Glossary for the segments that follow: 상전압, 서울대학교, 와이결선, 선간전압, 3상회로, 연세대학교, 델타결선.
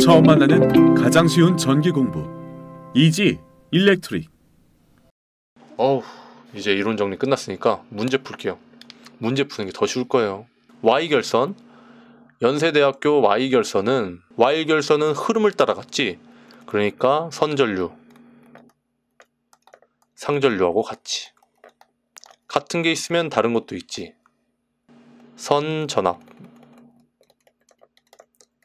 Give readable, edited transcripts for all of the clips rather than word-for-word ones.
처음 만나는 가장 쉬운 전기 공부. EG, 일렉트릭. 어우, 이제 이론 정리 끝났으니까 문제 풀게요. 문제 푸는 게 더 쉬울 거예요. 와이결선, 연세대학교 와이결선은 흐름을 따라갔지. 그러니까 선전류, 상전류하고 같이. 같은 게 있으면 다른 것도 있지. 선전압,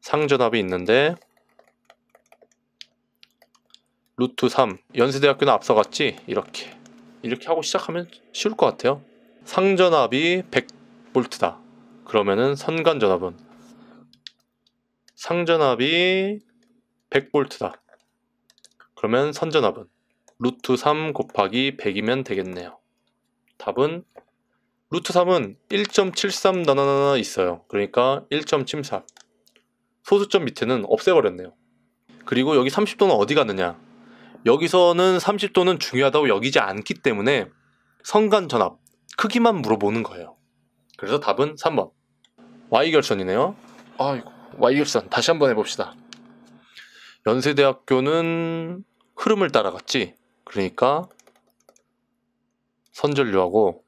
상전압이 있는데 루트 3, 연세대학교는 앞서갔지? 이렇게 하고 시작하면 쉬울 것 같아요. 상전압이 100V다. 그러면은 선간전압은? 상전압이 100V다. 그러면 선전압은? 루트 3 곱하기 100이면 되겠네요. 답은? 루트 3은 1.73 나나나나 있어요. 그러니까 1.74. 소수점 밑에는 없애버렸네요. 그리고 여기 30도는 어디 갔느냐? 여기서는 30도는 중요하다고 여기지 않기 때문에 선간전압 크기만 물어보는 거예요. 그래서 답은 3번 Y결선이네요. 아이고, Y결선 다시 한번 해봅시다. 연세대학교는 흐름을 따라갔지. 그러니까 선전류하고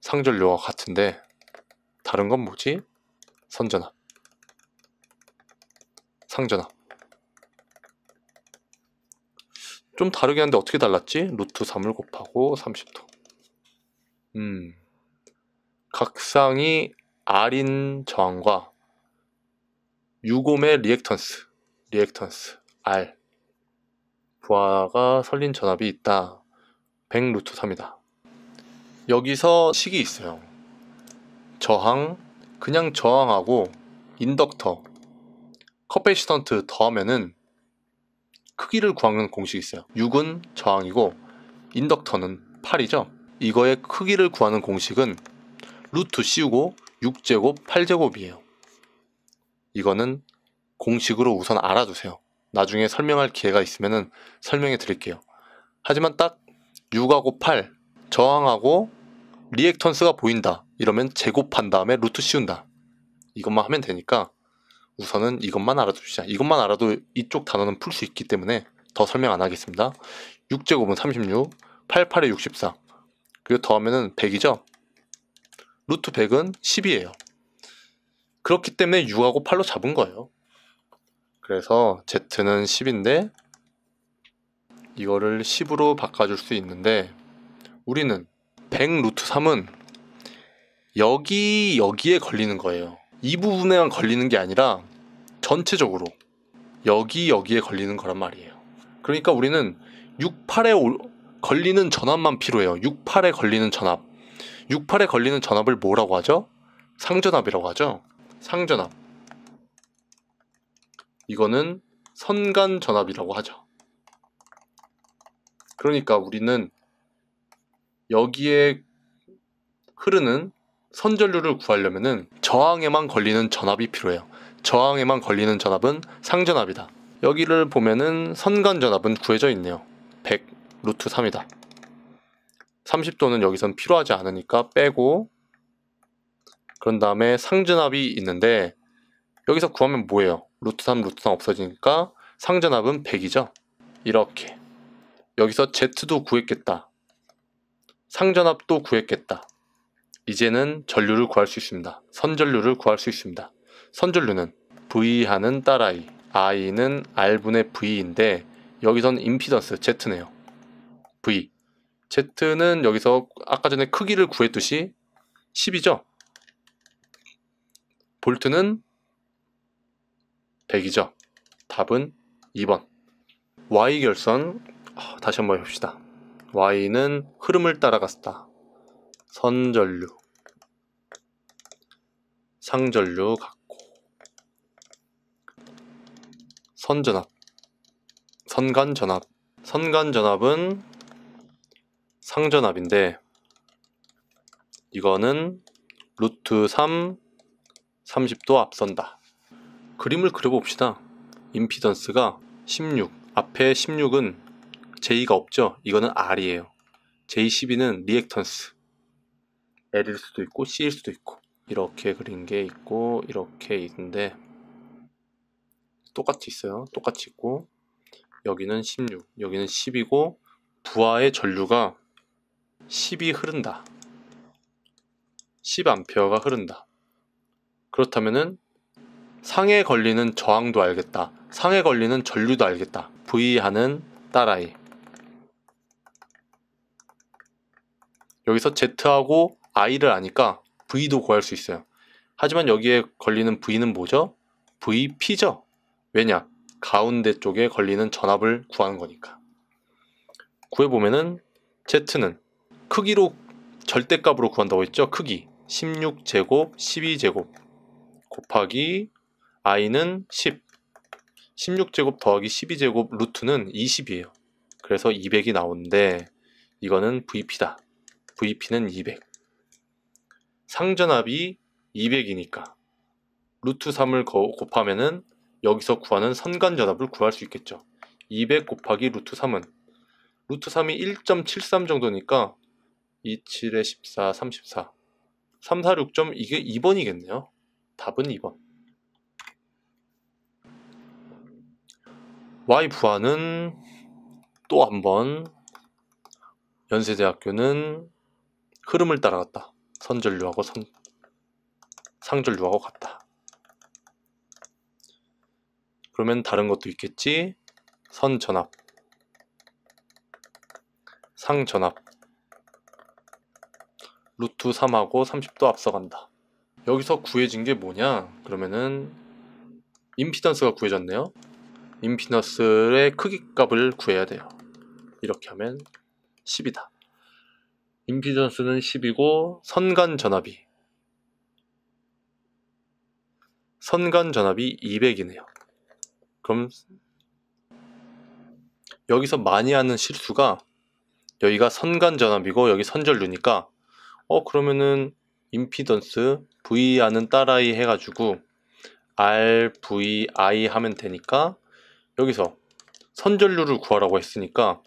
상전류와 같은데 다른 건 뭐지? 선전압, 상전압. 좀 다르긴 한데 어떻게 달랐지? 루트 3을 곱하고 30도. 각상이 R인 저항과 유곰의 리액턴스 R 부하가 설린 전압이 있다. 100 루트 3이다. 여기서 식이 있어요. 저항, 그냥 저항하고 인덕터 커패시턴트 더하면은 크기를 구하는 공식이 있어요. 6은 저항이고 인덕터는 8이죠. 이거의 크기를 구하는 공식은 루트 씌우고 6제곱 8제곱이에요. 이거는 공식으로 우선 알아두세요. 나중에 설명할 기회가 있으면 설명해 드릴게요. 하지만 딱 6하고 8, 저항하고 리액턴스가 보인다. 이러면 제곱한 다음에 루트 씌운다. 이것만 하면 되니까 우선은 이것만 알아둡시다. 이것만 알아도 이쪽 단어는 풀 수 있기 때문에 더 설명 안 하겠습니다. 6제곱은 36, 88에 64. 그리고 더하면은 100이죠. 루트 100은 10이에요. 그렇기 때문에 6하고 8로 잡은 거예요. 그래서 Z는 10인데 이거를 10으로 바꿔줄 수 있는데 우리는 100 루트 3은 여기에 걸리는 거예요. 이 부분에만 걸리는 게 아니라 전체적으로 여기에 걸리는 거란 말이에요. 그러니까 우리는 68에 걸리는 전압만 필요해요. 68에 걸리는 전압. 68에 걸리는 전압을 뭐라고 하죠? 상전압이라고 하죠. 상전압. 이거는 선간전압이라고 하죠. 그러니까 우리는 여기에 흐르는 선전류를 구하려면은 저항에만 걸리는 전압이 필요해요. 저항에만 걸리는 전압은 상전압이다. 여기를 보면은 선간전압은 구해져 있네요. 100 루트 3이다. 30도는 여기선 필요하지 않으니까 빼고, 그런 다음에 상전압이 있는데 여기서 구하면 뭐예요? 루트 3 루트 3 없어지니까 상전압은 100이죠. 이렇게 여기서 Z도 구했겠다. 상전압도 구했겠다. 이제는 전류를 구할 수 있습니다. 선전류를 구할 수 있습니다. 선전류는 V하는 따라이, I는 R분의 V인데 여기선 임피던스 Z네요. V. Z는 여기서 아까 전에 크기를 구했듯이 10이죠. 볼트는 100이죠. 답은 2번. Y결선 다시 한번 해봅시다. Y는 흐름을 따라갔다. 선전류, 상전류 같고, 선전압, 선간전압. 선간전압은 상전압인데 이거는 루트 3, 30도 앞선다. 그림을 그려봅시다. 임피던스가 16, 앞에 16은 J가 없죠. 이거는 R이에요. J12는 리액턴스, L일 수도 있고 C일 수도 있고, 이렇게 그린 게 있고 이렇게 있는데 똑같이 있어요. 똑같이 있고 여기는 16, 여기는 10이고 부하의 전류가 10이 흐른다. 10A가 흐른다. 그렇다면은 상에 걸리는 저항도 알겠다. 상에 걸리는 전류도 알겠다. V하는 딸아이. 여기서 Z하고 I를 아니까 V도 구할 수 있어요. 하지만 여기에 걸리는 V는 뭐죠? VP죠. 왜냐? 가운데 쪽에 걸리는 전압을 구하는 거니까. 구해보면은 Z는 크기로 절대값으로 구한다고 했죠? 크기 16제곱 12제곱 곱하기 I는 10, 16제곱 더하기 12제곱 루트는 20이에요. 그래서 200이 나오는데 이거는 VP다. VP는 200. 상전압이 200이니까 루트 3을 곱하면은 여기서 구하는 선간전압을 구할 수 있겠죠. 200 곱하기 루트 3은 루트 3이 1.73 정도니까 2, 7에 14, 34 3, 4, 6. 이게 2번이겠네요. 답은 2번. Y 부하는 또 한 번 연세대학교는 흐름을 따라갔다. 선전류하고 상전류하고 같다. 그러면 다른 것도 있겠지. 선전압, 상전압 루트 3하고 30도 앞서간다. 여기서 구해진 게 뭐냐? 그러면은 임피던스가 구해졌네요. 임피던스의 크기값을 구해야 돼요. 이렇게 하면 10이다. 임피던스는 10이고 선간전압이 200이네요. 그럼 여기서 많이 하는 실수가 여기가 선간전압이고 여기 선전류니까 그러면은 임피던스 V하는 딸아이 해가지고 RVI 하면 되니까 여기서 선전류를 구하라고 했으니까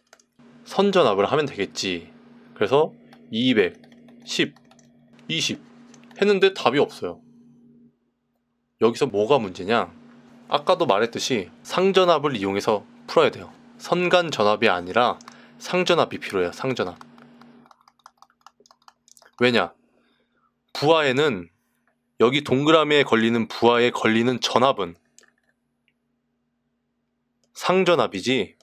선전압을 하면 되겠지. 그래서 200, 10, 20 했는데 답이 없어요. 여기서 뭐가 문제냐? 아까도 말했듯이 상전압을 이용해서 풀어야 돼요. 선간전압이 아니라 상전압이 필요해요. 상전압. 왜냐? 부하에는 여기 동그라미에 걸리는 부하에 걸리는 전압은 상전압이지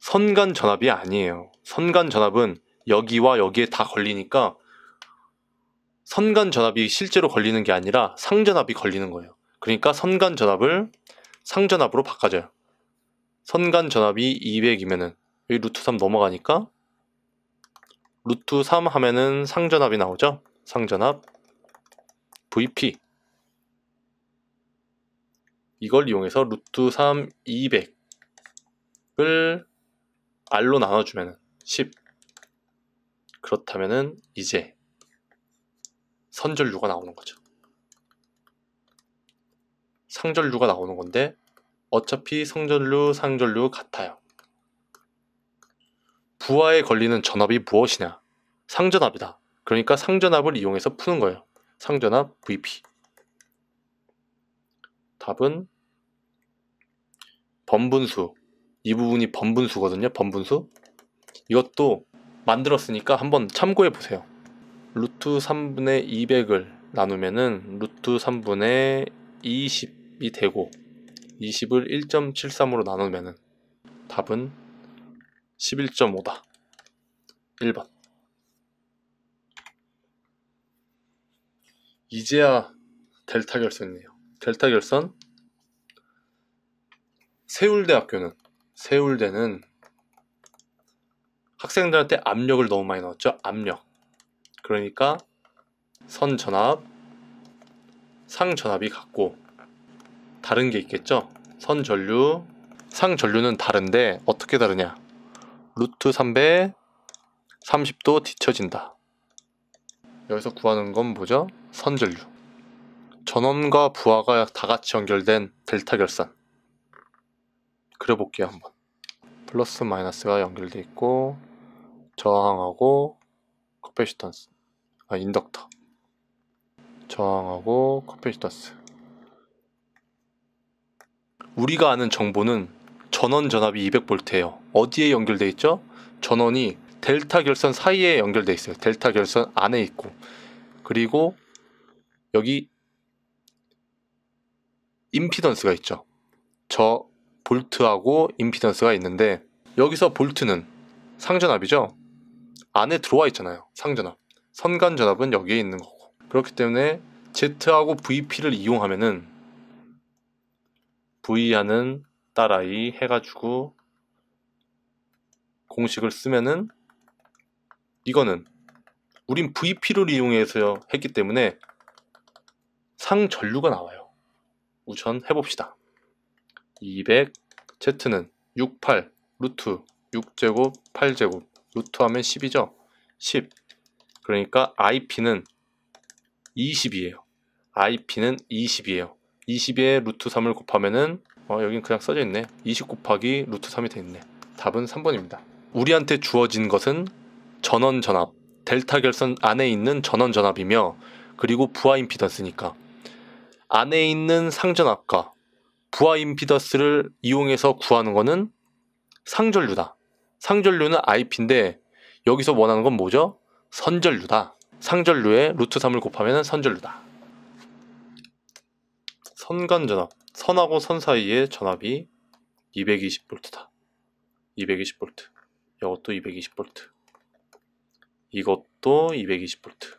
선간전압이 아니에요. 선간전압은 여기와 여기에 다 걸리니까 선간전압이 실제로 걸리는 게 아니라 상전압이 걸리는 거예요. 그러니까 선간전압을 상전압으로 바꿔줘요. 선간전압이 200이면은 여기 루트 3 넘어가니까 루트 3 하면은 상전압이 나오죠. 상전압 VP 이걸 이용해서 루트 3 200을 R로 나눠주면 10. 그렇다면은 이제 선전류가 나오는 거죠. 상전류가 나오는 건데 어차피 선전류 상전류 같아요. 부하에 걸리는 전압이 무엇이냐? 상전압이다. 그러니까 상전압을 이용해서 푸는 거예요. 상전압 VP. 답은 번분수. 이 부분이 번분수거든요. 번분수. 이것도 만들었으니까 한번 참고해 보세요. 루트 3분의 200을 나누면은 루트 3분의 20이 되고 20을 1.73으로 나누면은 답은 11.5다. 1번. 이제야 델타결선이네요. 델타결선 서울대는 학생들한테 압력을 너무 많이 넣었죠. 압력. 그러니까 선전압, 상전압이 같고 다른 게 있겠죠. 선전류, 상전류는 다른데 어떻게 다르냐? 루트 3배 30도 뒤쳐진다. 여기서 구하는 건 뭐죠? 선전류. 전원과 부하가 다 같이 연결된 델타결선 그려볼게요. 한번 플러스 마이너스가 연결돼 있고 저항하고 인덕터 저항하고 커필터스. 우리가 아는 정보는 전원 전압이 200V예요. 어디에 연결돼 있죠? 전원이 델타 결선 사이에 연결돼 있어요. 델타 결선 안에 있고, 그리고 여기 임피던스가 있죠. 저 볼트하고 임피던스가 있는데, 여기서 볼트는 상전압이죠. 안에 들어와 있잖아요. 상전압. 선간전압은 여기에 있는 거고. 그렇기 때문에 Z하고 VP를 이용하면은 V하는 따라이 해가지고 공식을 쓰면은, 이거는 우린 VP를 이용해서 했기 때문에 상전류가 나와요. 우선 해봅시다. 200, Z는 68, 루트 6제곱, 8제곱, 루트하면 10이죠. 10. 그러니까 IP는 20이에요. IP는 20이에요. 20에 루트 3을 곱하면은, 여긴 그냥 써져 있네. 20 곱하기 루트 3이 돼 있네. 답은 3번입니다. 우리한테 주어진 것은 전원 전압, 델타 결선 안에 있는 전원 전압이며, 그리고 부하 임피던스니까 안에 있는 상전압과 부하 임피던스를 이용해서 구하는 거는 상전류다. 상전류는 IP인데 여기서 원하는 건 뭐죠? 선전류다. 상전류에 루트 3을 곱하면 선전류다. 선간전압. 선하고 선 사이의 전압이 220V다. 220V. 이것도 220V. 이것도 220V.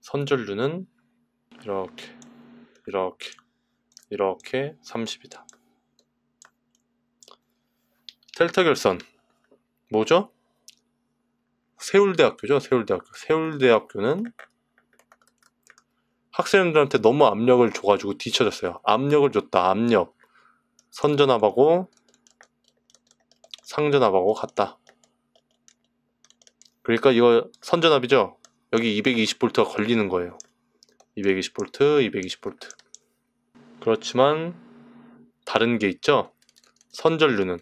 선전류는 이렇게 이렇게 이렇게 30이다. 델타결선 뭐죠? 세울대학교죠. 세울대학교는 학생들한테 너무 압력을 줘가지고 뒤쳐졌어요. 압력을 줬다. 압력. 선전압하고 상전압하고 같다. 그러니까 이거 선전압이죠. 여기 220V가 걸리는 거예요. 220V, 220V. 그렇지만 다른 게 있죠. 선전류는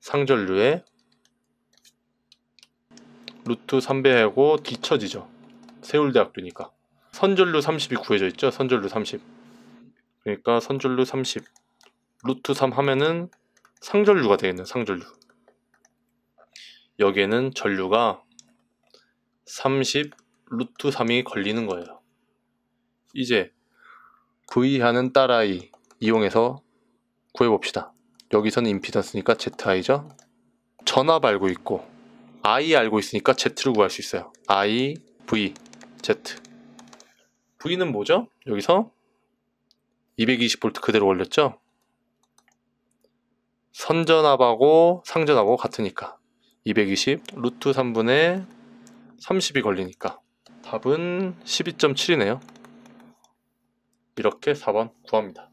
상전류에 루트 3배하고 뒤처지죠. 세울대학교니까. 선전류 30이 구해져 있죠. 선전류 30. 그러니까 선전류 30 루트 3 하면은 상전류가 되겠네요. 상전류. 여기에는 전류가 30 루트 3이 걸리는 거예요. 이제 V하는 따라이 이용해서 구해봅시다. 여기서는 임피던스니까 ZI죠. 전압 알고 있고 I 알고 있으니까 Z를 구할 수 있어요. I, V, Z. V는 뭐죠? 여기서 220V 그대로 올렸죠? 선전압하고 상전압하고 같으니까 220 루트 3분의 30이 걸리니까 답은 12.7이네요. 이렇게 4번 구합니다.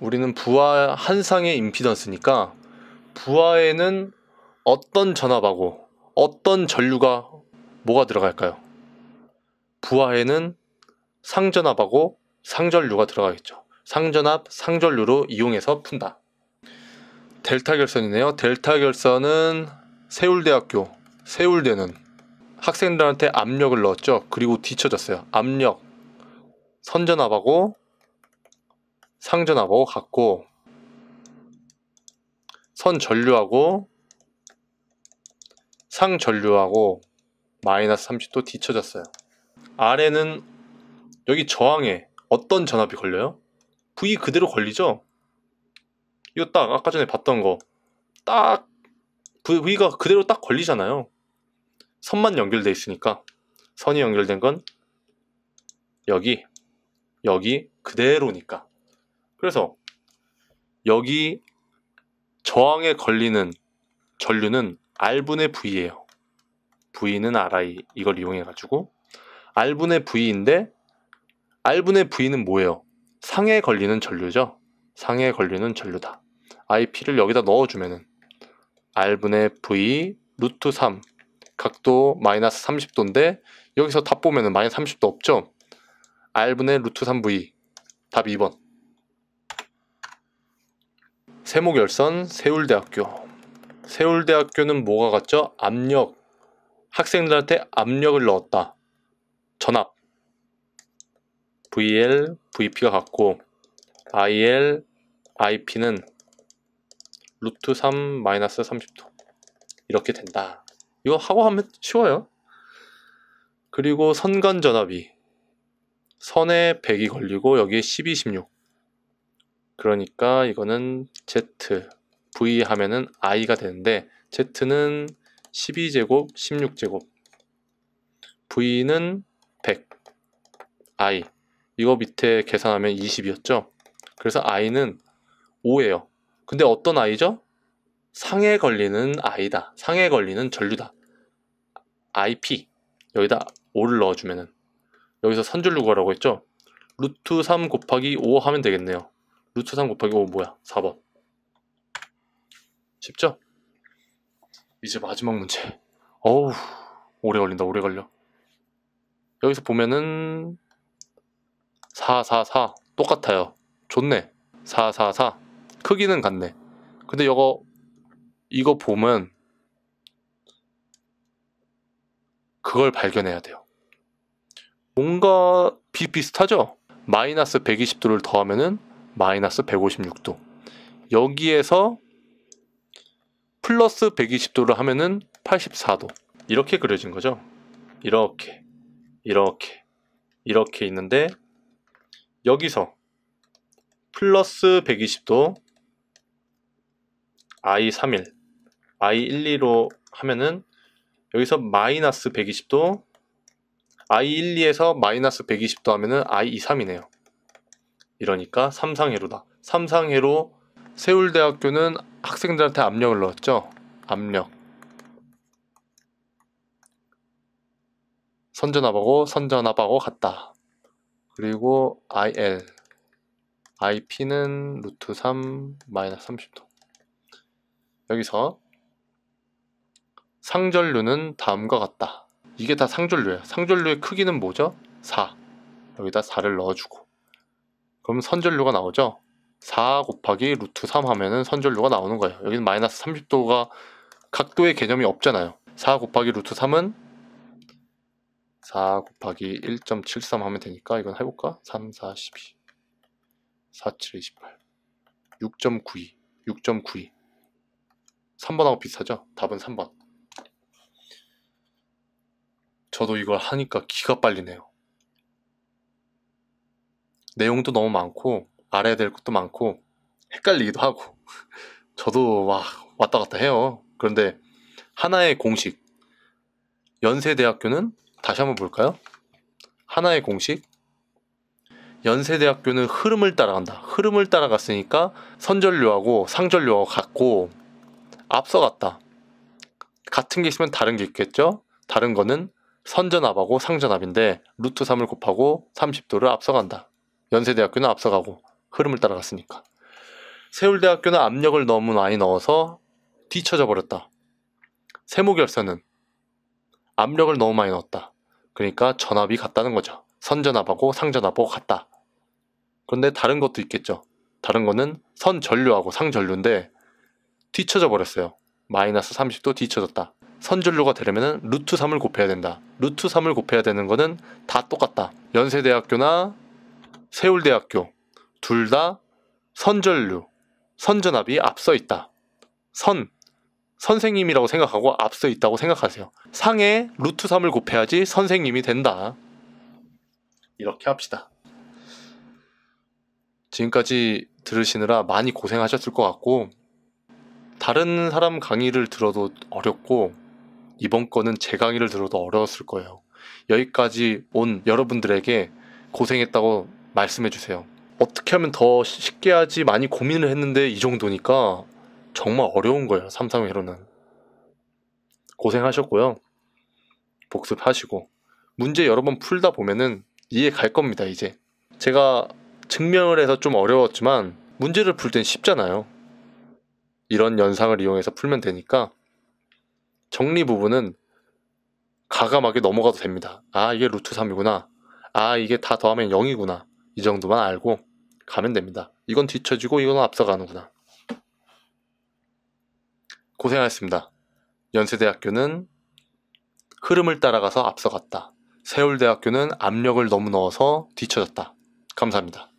우리는 부하 한 상의 임피던스니까 부하에는 어떤 전압하고 어떤 전류가 뭐가 들어갈까요? 부하에는 상전압하고 상전류가 들어가겠죠. 상전압, 상전류로 이용해서 푼다. 델타결선이네요. 델타결선은 세울대학교, 세울대는 학생들한테 압력을 넣었죠. 그리고 뒤쳐졌어요. 압력, 선전압하고 상전압하고 같고, 선전류하고 상전류하고 마이너스 30도 뒤쳐졌어요. 아래는 여기 저항에 어떤 전압이 걸려요? V 그대로 걸리죠? 이거 딱 아까 전에 봤던 거 딱 V가 그대로 딱 걸리잖아요. 선만 연결돼 있으니까 선이 연결된 건 여기 그대로니까. 그래서 여기 저항에 걸리는 전류는 R분의 V예요. V는 RI, 이걸 이용해가지고 R분의 V인데, R분의 V는 뭐예요? 상에 걸리는 전류죠. 상에 걸리는 전류다. IP를 여기다 넣어주면은 R분의 V 루트 3 각도 마이너스 30도인데 여기서 답 보면은 마이너스 30도 없죠. R분의 루트 3V. 답 2번. 세모결선 세울대학교. 세울대학교는 뭐가 같죠? 압력, 학생들한테 압력을 넣었다. 전압. VL, VP가 같고 IL, IP는 루트 3 마이너스 30도 이렇게 된다. 이거 하고 하면 쉬워요. 그리고 선간 전압이 선에 100이 걸리고 여기에 12, 16. 그러니까 이거는 Z, V 하면은 I가 되는데 Z는 12제곱, 16제곱. V는 100. I. 이거 밑에 계산하면 20이었죠. 그래서 I는 5예요. 근데 어떤 I죠? 상에 걸리는 I다. 상에 걸리는 전류다. IP. 여기다 5를 넣어주면은. 여기서 선전류 구하라고 했죠? 루트 3 곱하기 5 하면 되겠네요. 루트 3 곱하기 5 뭐야? 4번. 쉽죠? 이제 마지막 문제. 어우, 오래 걸린다. 오래 걸려. 여기서 보면은 444 똑같아요. 좋네. 444 크기는 같네. 근데 이거 보면 그걸 발견해야 돼요. 뭔가 비슷하죠? 마이너스 120도를 더하면은 마이너스 156도. 여기에서 플러스 120도를 하면은 84도. 이렇게 그려진 거죠. 이렇게, 이렇게, 이렇게 있는데 여기서 플러스 120도 I31, I12로 하면은 여기서 마이너스 120도 I12에서 마이너스 120도 하면은 I23이네요. 이러니까 3상회로다. 3상회로 서울대학교는 학생들한테 압력을 넣었죠. 압력. 선전압하고 선전압하고 같다. 그리고 IL. IP는 루트 3 마이너스 30도. 여기서 상전류는 다음과 같다. 이게 다 상전류예요. 상전류의 크기는 뭐죠? 4. 여기다 4를 넣어주고 그럼 선전류가 나오죠? 4 곱하기 루트 3 하면은 선전류가 나오는 거예요. 여기는 마이너스 30도가 각도의 개념이 없잖아요. 4 곱하기 루트 3은 4 곱하기 1.73 하면 되니까 이건 해볼까? 3, 4, 12 4, 7, 28 6.92 6.92 3번하고 비슷하죠? 답은 3번. 저도 이걸 하니까 기가 빨리네요. 내용도 너무 많고 알아야 될 것도 많고 헷갈리기도 하고 저도 막 왔다 갔다 해요. 그런데 하나의 공식, 연세대학교는 다시 한번 볼까요? 하나의 공식, 연세대학교는 흐름을 따라간다. 흐름을 따라갔으니까 선전류하고 상전류하고 같고 앞서갔다. 같은 게 있으면 다른 게 있겠죠? 다른 거는 선전압하고 상전압인데 루트 3을 곱하고 30도를 앞서간다. 연세대학교는 앞서가고 흐름을 따라갔으니까. 서울대학교는 압력을 너무 많이 넣어서 뒤쳐져 버렸다. 세모결선은 압력을 너무 많이 넣었다. 그러니까 전압이 같다는 거죠. 선전압하고 상전압하고 같다. 그런데 다른 것도 있겠죠. 다른 거는 선전류하고 상전류인데 뒤쳐져 버렸어요. 마이너스 30도 뒤쳐졌다. 선전류가 되려면 루트 3을 곱해야 된다. 루트 3을 곱해야 되는 거는 다 똑같다. 연세대학교나 서울대학교 둘 다 선전류, 선전압이 앞서 있다. 선생님이라고 생각하고 앞서 있다고 생각하세요. 상에 루트 3을 곱해야지 선생님이 된다. 이렇게 합시다. 지금까지 들으시느라 많이 고생하셨을 것 같고 다른 사람 강의를 들어도 어렵고 이번 거는 제 강의를 들어도 어려웠을 거예요. 여기까지 온 여러분들에게 고생했다고 말씀해 주세요. 어떻게 하면 더 쉽게 하지 많이 고민을 했는데 이 정도니까 정말 어려운 거예요. 3상회로는. 고생하셨고요. 복습하시고 문제 여러 번 풀다 보면은 이해 갈 겁니다. 이제 제가 증명을 해서 좀 어려웠지만 문제를 풀 땐 쉽잖아요. 이런 연상을 이용해서 풀면 되니까 정리 부분은 가감하게 넘어가도 됩니다. 아, 이게 루트 3이구나. 아, 이게 다 더하면 0이구나. 이 정도만 알고 가면 됩니다. 이건 뒤쳐지고 이건 앞서가는구나. 고생하셨습니다. 연세대학교는 흐름을 따라가서 앞서갔다. 서울대학교는 압력을 너무 넣어서 뒤처졌다. 감사합니다.